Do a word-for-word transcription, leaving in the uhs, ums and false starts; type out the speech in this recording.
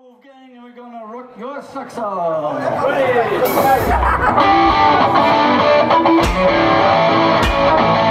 Wolfgang, and we're gonna rock your saxophone.